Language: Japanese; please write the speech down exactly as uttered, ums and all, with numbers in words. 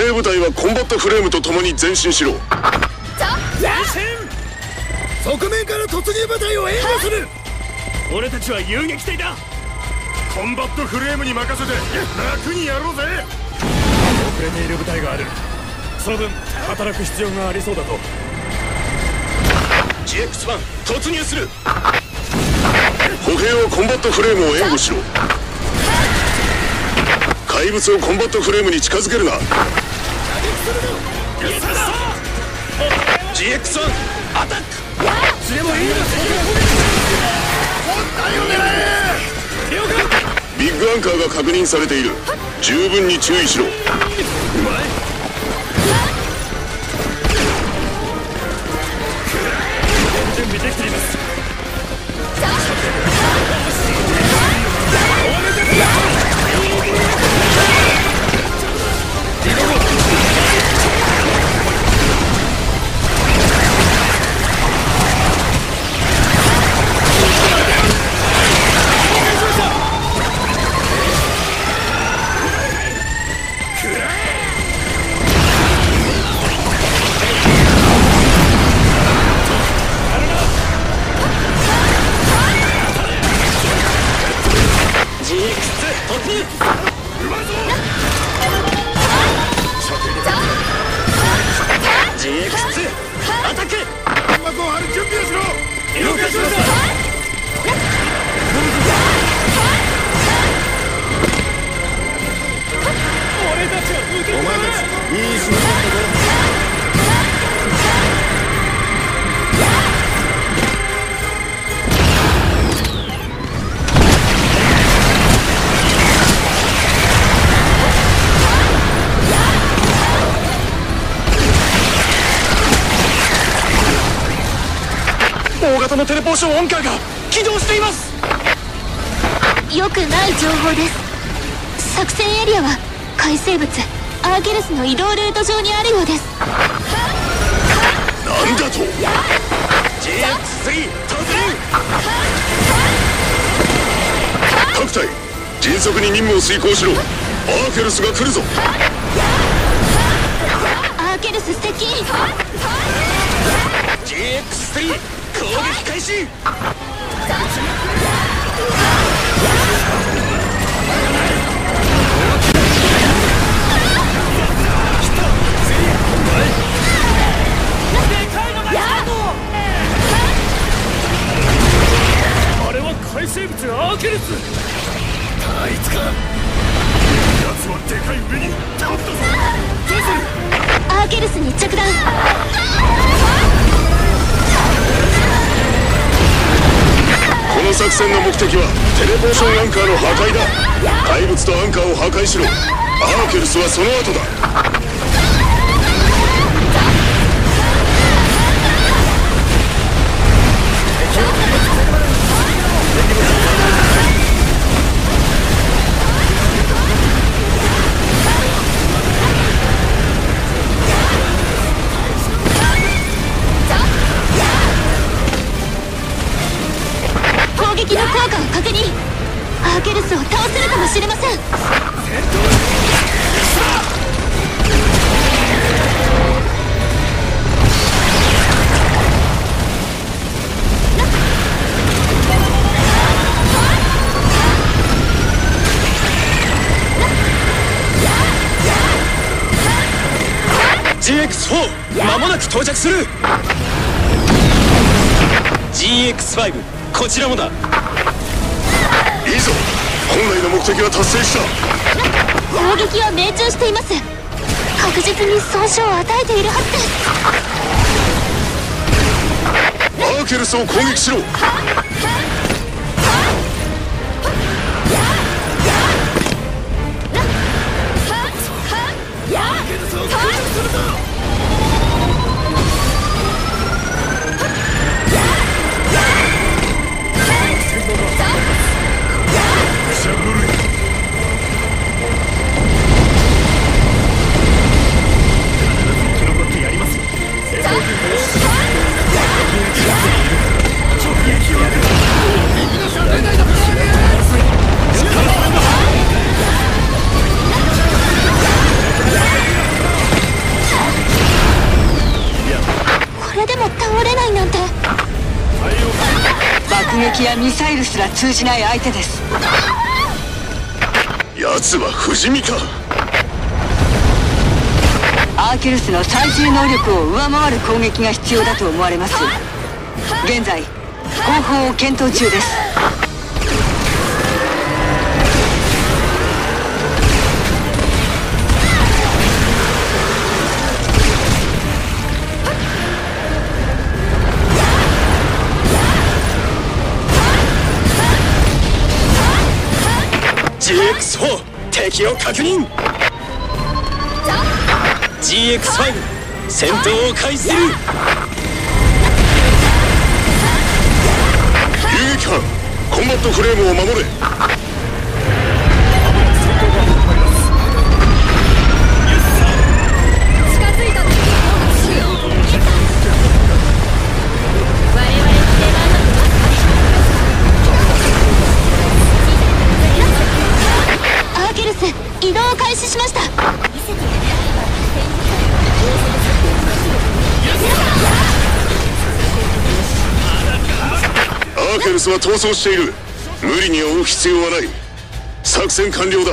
兵部隊はコンバットフレームと共に前進しろ。前進。側面から突入部隊を援護する。俺たちは遊撃隊だ。コンバットフレームに任せて楽にやろうぜ。遅れている部隊がある。その分働く必要がありそうだと。 ジーエックスワン 突入する。歩兵をコンバットフレームを援護しろ。怪物をコンバットフレームに近づけるな。 ジーエックスワン アタック。釣れもいいよ。ビッグアンカーが確認されている。十分に注意しろ。準備できています。のテレポーションオンカーが起動しています。良くない情報です。作戦エリアは海生物アーゲルスの移動ルート上にあるようです。なんだと。 ジーエックススリー 突入。各隊迅速に任務を遂行しろ。アーケルスが来るぞ。アーケルス接近。 ジーエックススリー攻撃開始。あれは海生物アーケルス。あいつか。奴はでかい上に倒ったぞ。どうする。アーケルスに着弾。この作戦の目的はテレポーションアンカーの破壊だ。怪物とアンカーを破壊しろ。アーケルスはその後だ。アーケルスを倒せるかもしれません。戦闘ジーエックスフォー 間もなく到着する。 ジーエックスファイブ こちらもだ。いいぞ。本来の目的は達成した。攻撃は命中しています。確実に損傷を与えているはずです。アーケルスを攻撃しろ。直撃をやる。撃やミサイルすら通じない相手です。奴は不死身か。アーケルスの最終能力を上回る攻撃が必要だと思われます。現在方法を検討中です。ジーエックスフォー 敵を確認。 ジーエックスファイブ 戦闘を開始する。いいか、コンバットフレームを守れ。移動を開始しました。アーケルスは逃走している。無理に追う必要はない。作戦完了だ。